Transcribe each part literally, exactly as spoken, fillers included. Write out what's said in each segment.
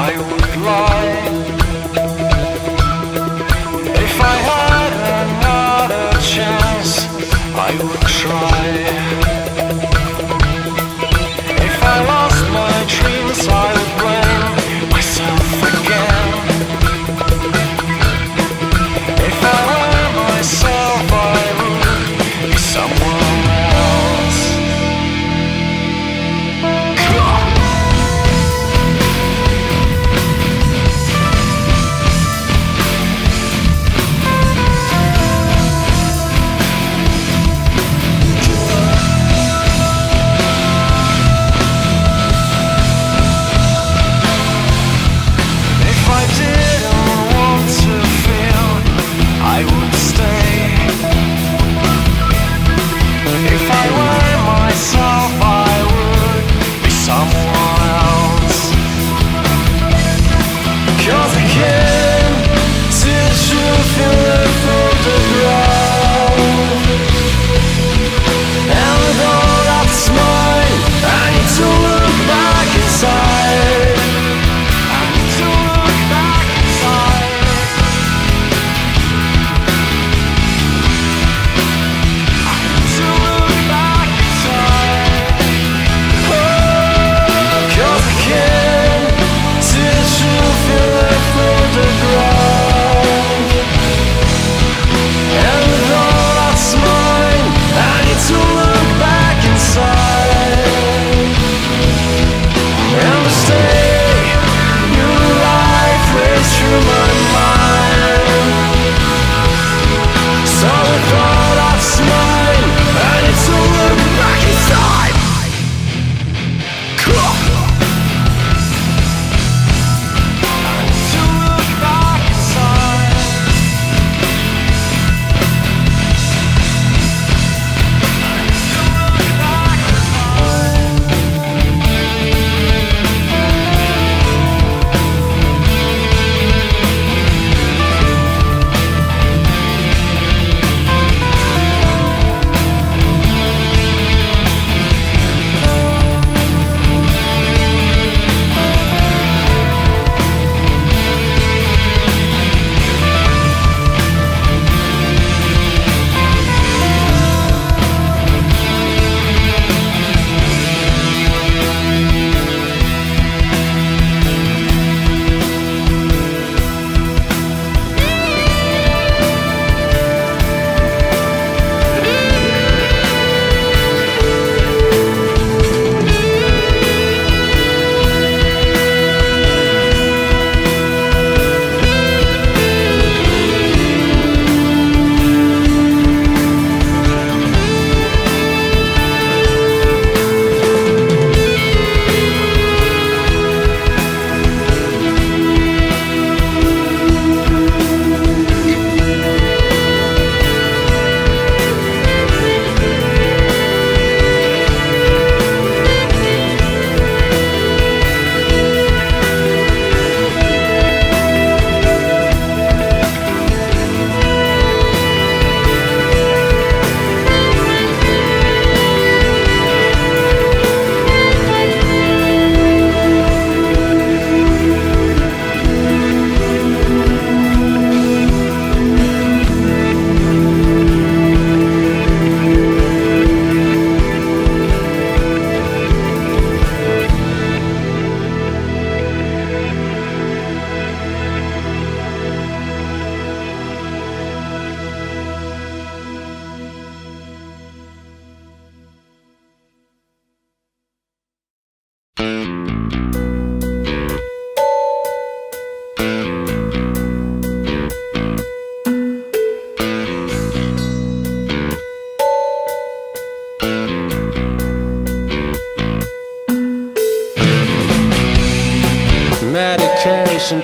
I would lie if I had another chance. I would try. If I lost my dreams, I would blame myself again. If I were myself, I would be someone.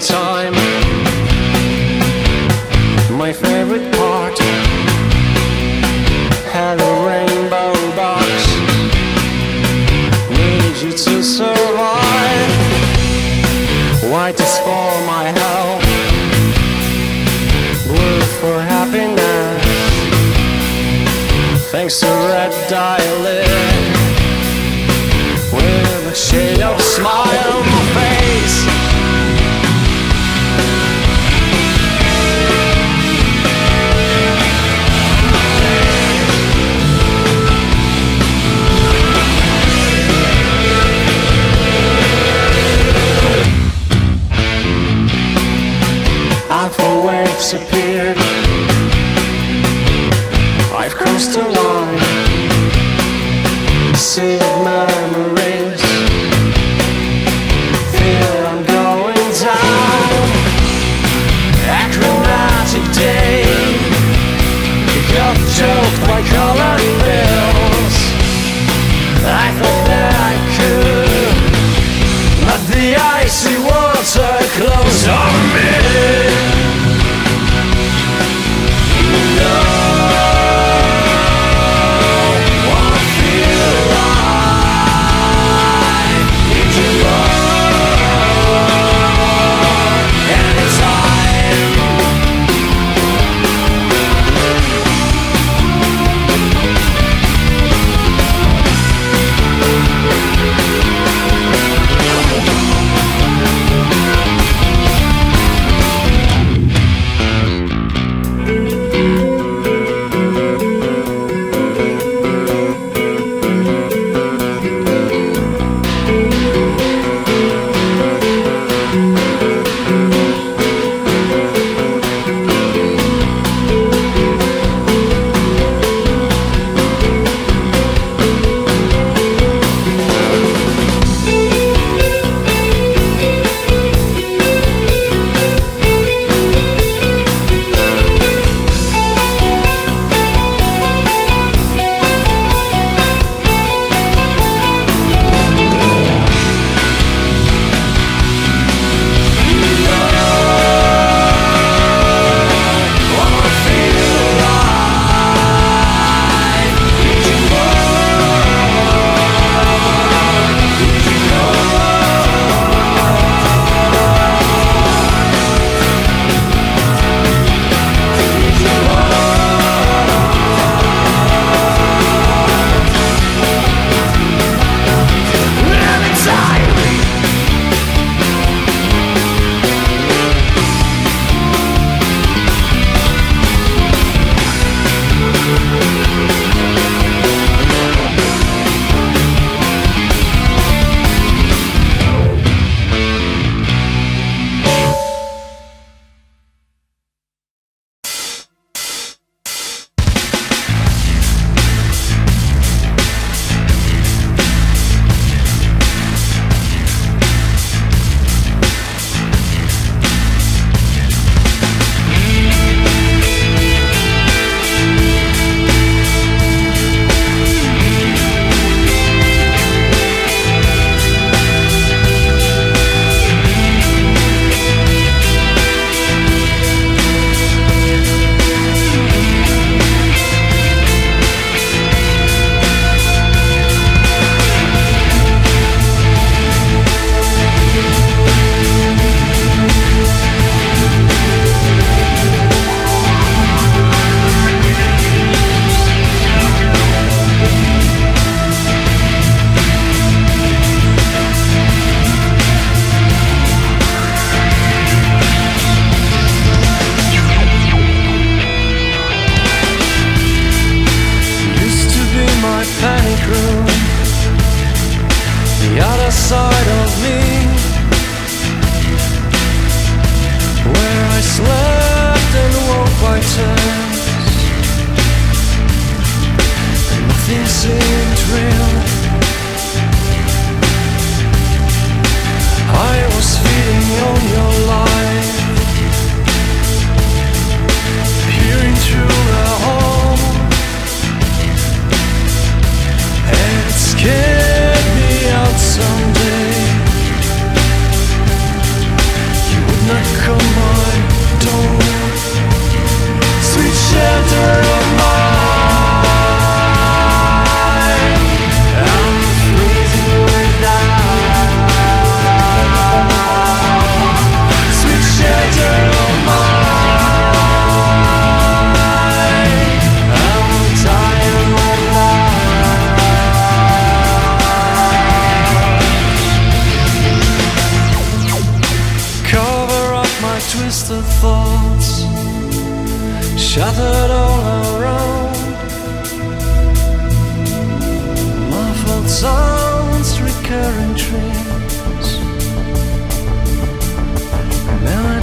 Time, my favorite part had a rainbow box. Need you to survive. White is for my hell, blue for happiness. Thanks to red dye lid with a shade of smile on my face. disappeared. I've crossed along a sea of memories. Feel I'm going down. Achromatic day. You got choked by colored bills. I thought that I could, but the icy water closed on me.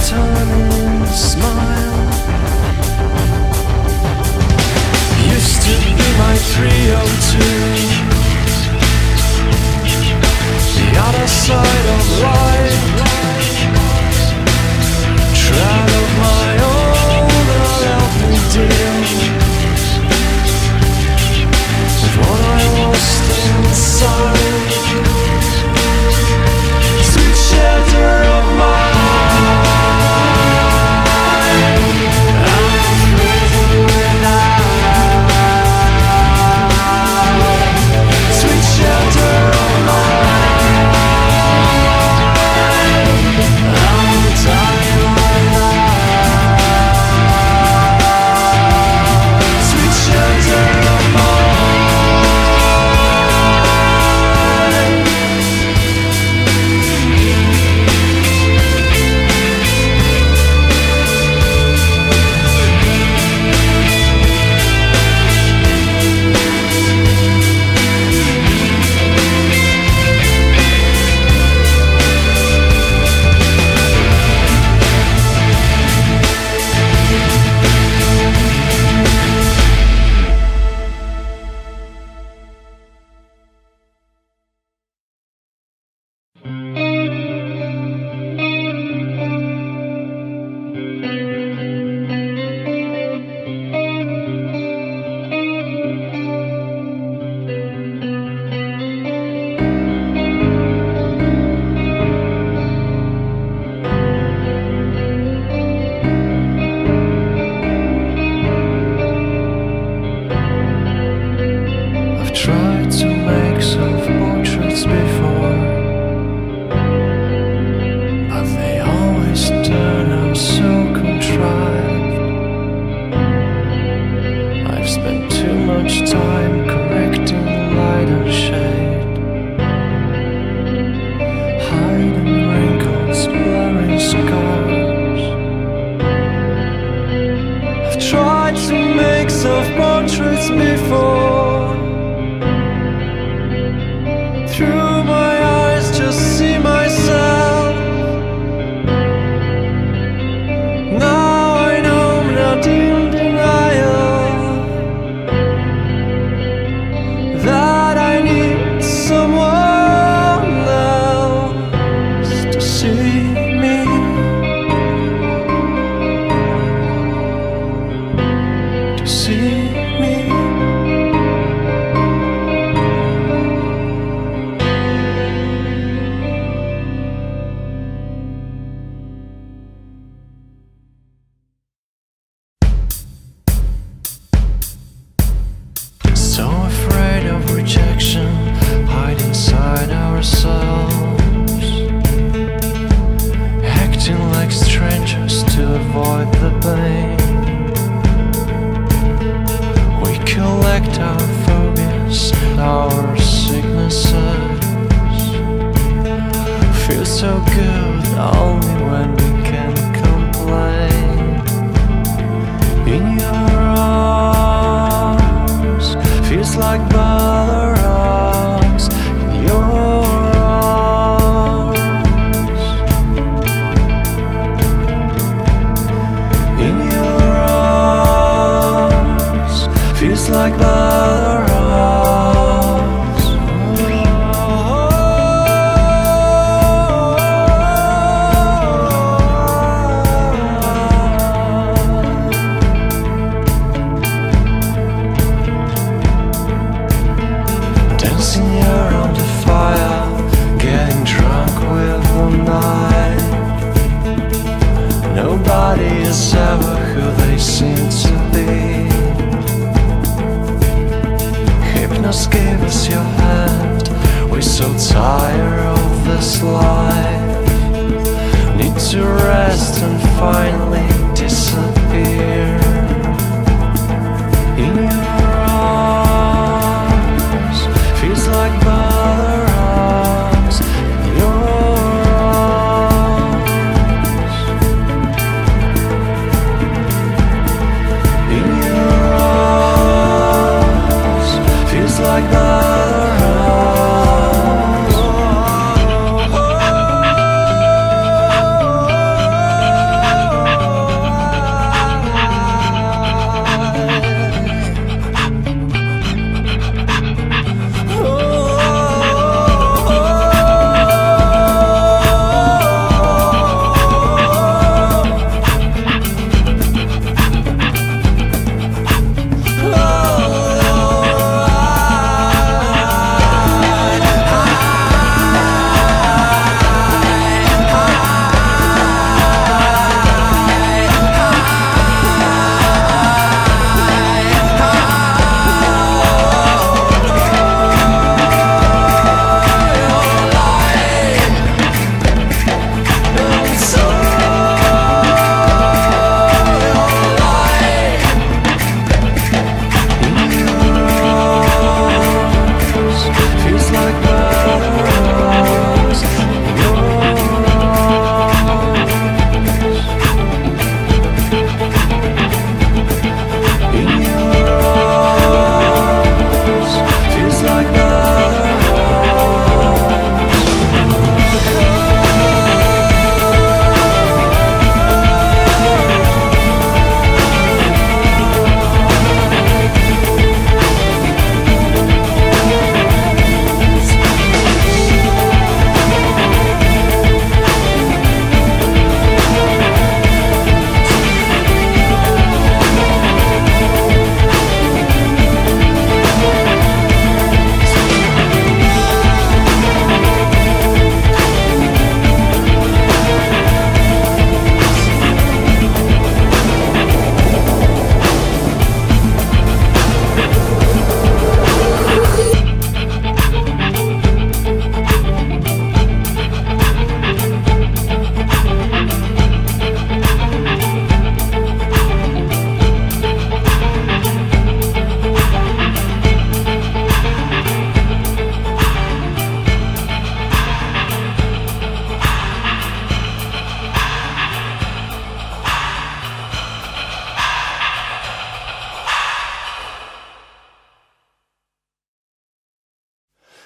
Turning smile. stern, I'm so contrived. I've spent too much time correcting light and shade, hiding wrinkles, blurring scars. I've tried to make self-portraits before. Through my eyes just see myself.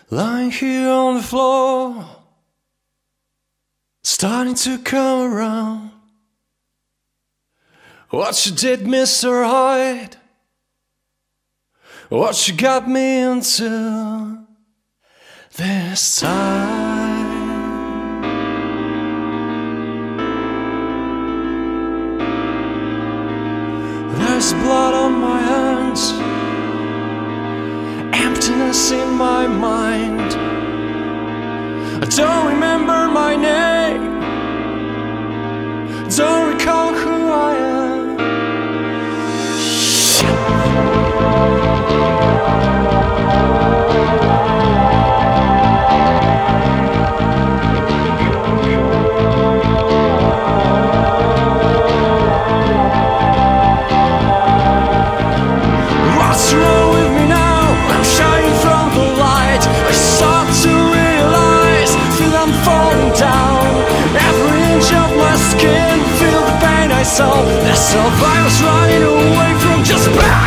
Lying here on the floor, starting to come around. What you did, Mister Hyde, what you got me into this time. There's blood on my hands, emptiness in my mind. I don't remember my name, don't recall who I am. There's a virus running away from just back.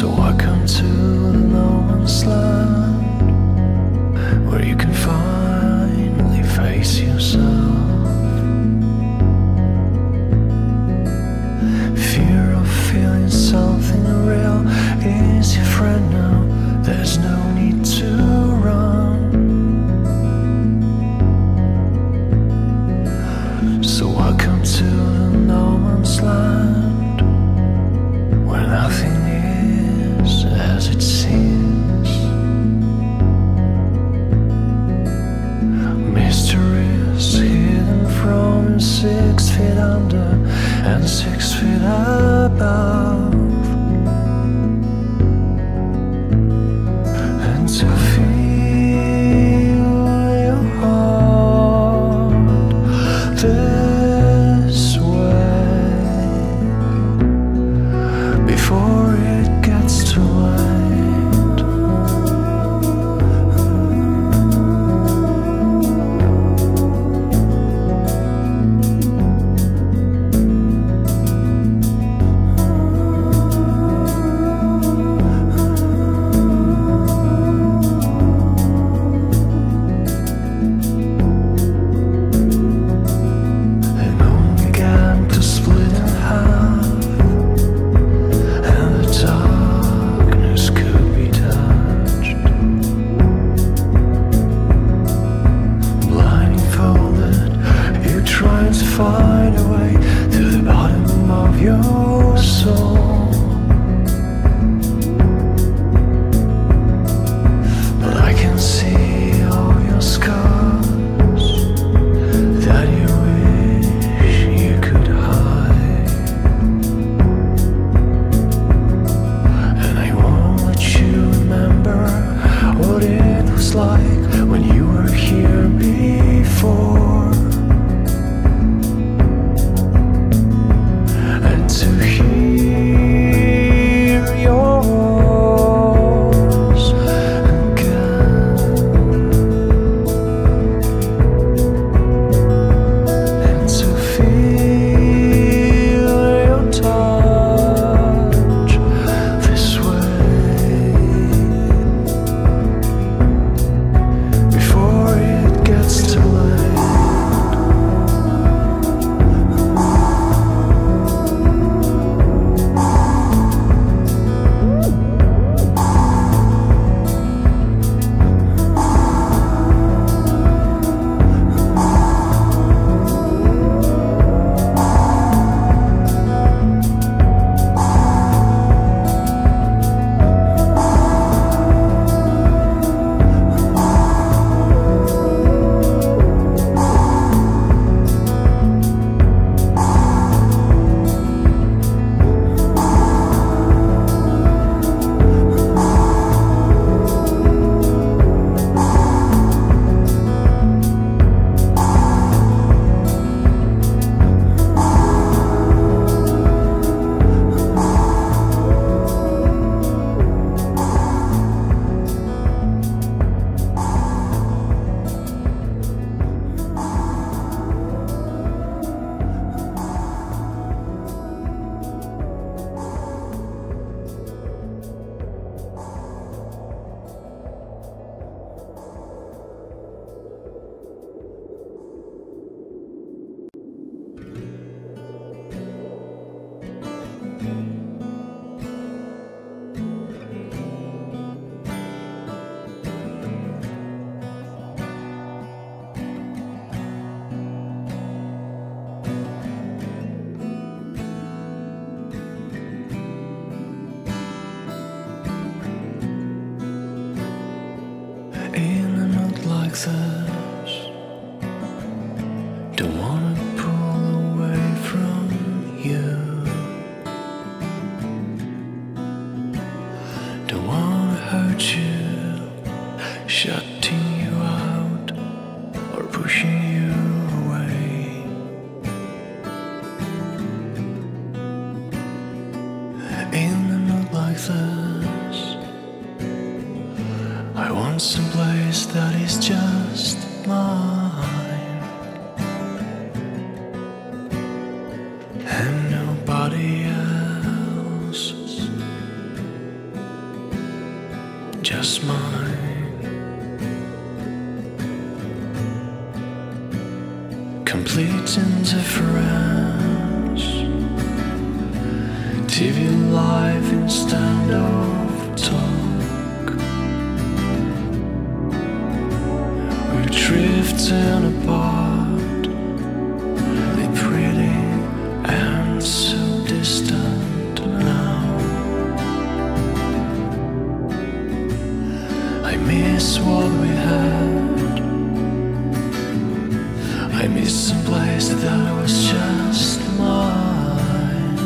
So I come to the no-man's land, where you can finally face yourself. Fear of feeling something real is your friend now. There's no need to run. So I come to the no-man's land, where nothing as it seems. Mysteries hidden from six feet under and six feet above, and to feel your heart this way before it gets too late. Find a way to the bottom of your soul, but I can see all your scars that you wish you could hide, and I won't let you remember what it was like when you were here before. This. Don't wanna pull away from you. Don't wanna hurt you, shutting you out or pushing you away. In a mood like this, I want some place that is just mine, and nobody else. just mine. Complete indifference, T V live in standoff talk. We're drifting apart, they're pretty and so distant. I miss what we had. I miss a place that was just mine,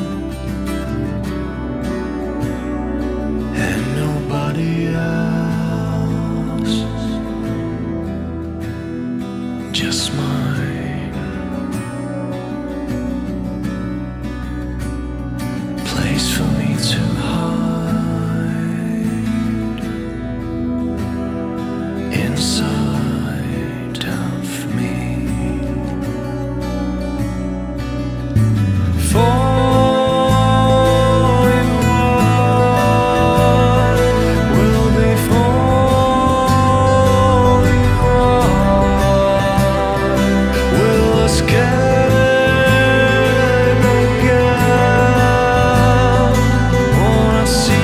and nobody else, just mine. Place for me to hide inside of me. Falling hard, we'll be falling hard. We'll escape again. Wanna see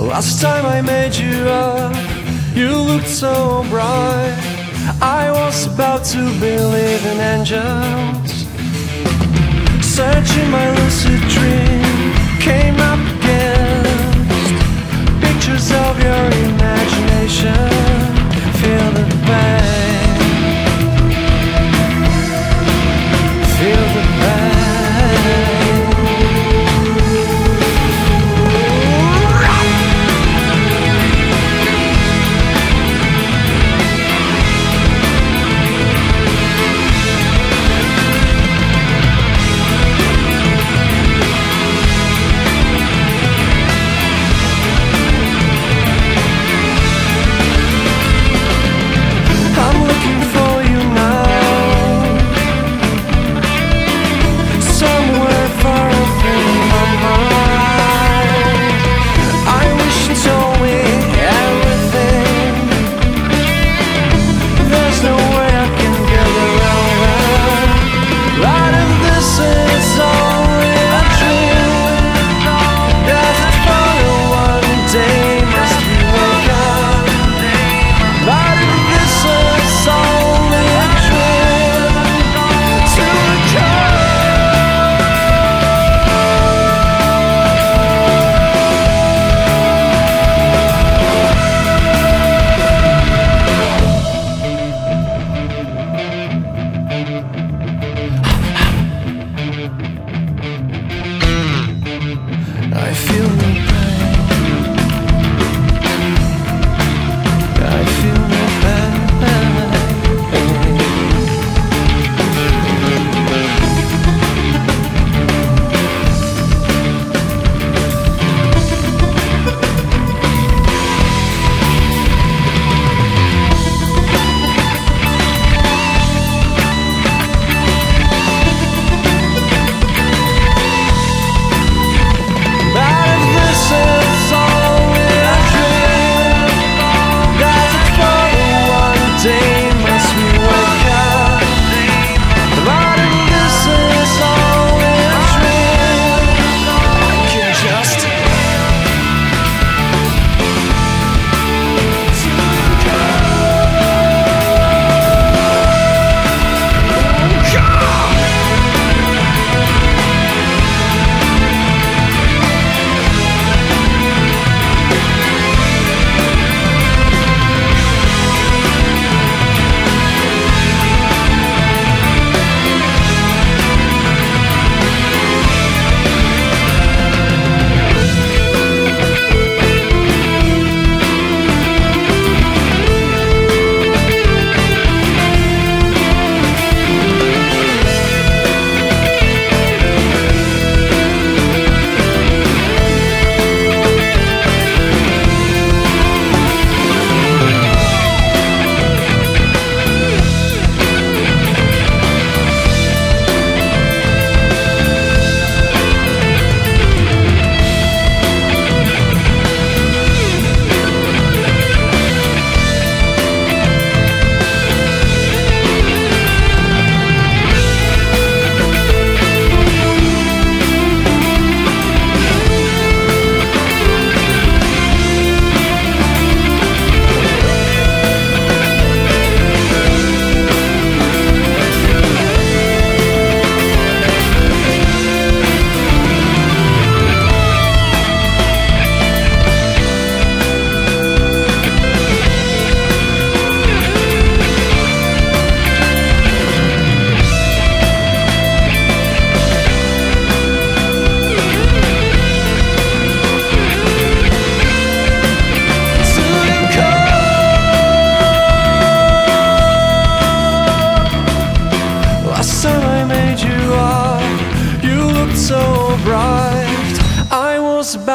last time I made you up, you looked so bright. I was about to believe in angels. Searching my lucid dream, came up against pictures of your imagination. Feel the pain, feel the pain.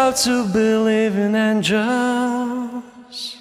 how to believe in angels.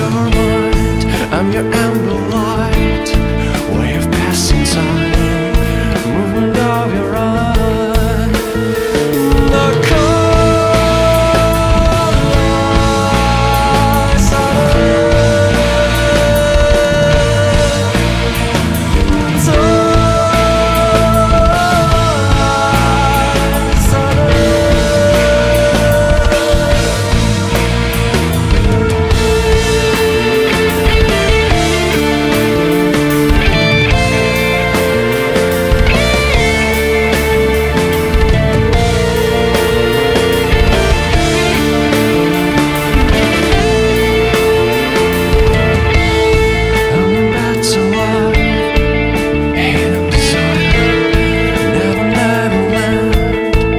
your mind, I'm your amber light, way of passing time, movement of your eye. The colors of earth, stars of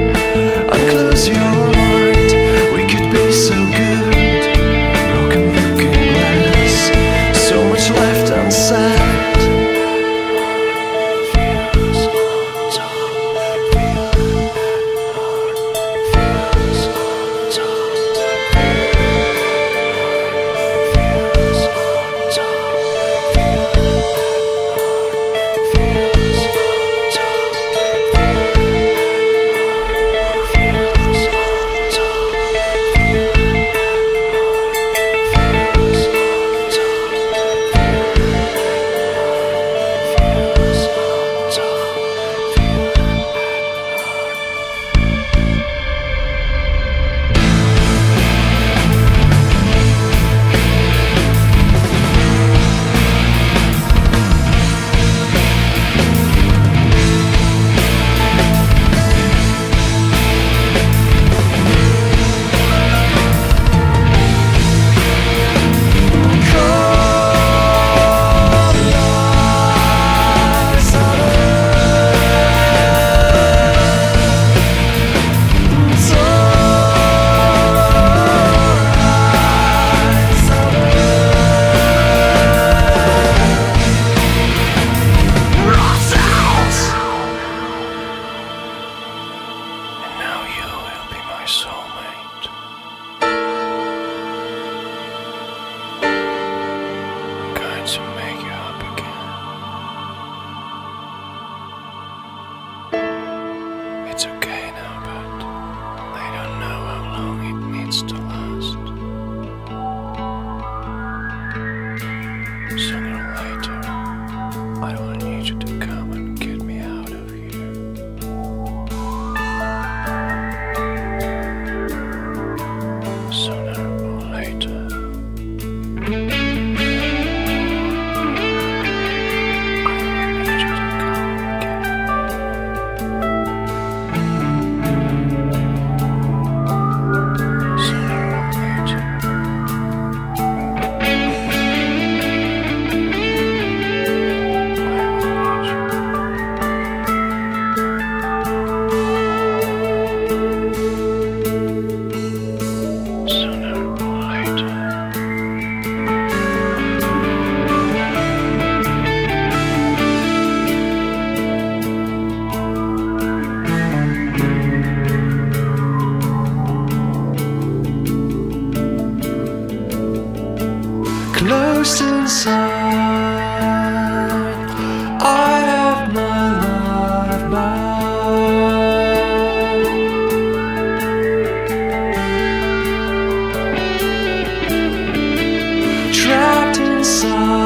earth. It's okay now, but they don't know how long it needs to last. Sooner or later, I will need you to come and get me out of here. Sooner or later. Close inside, I have my life bound, trapped inside.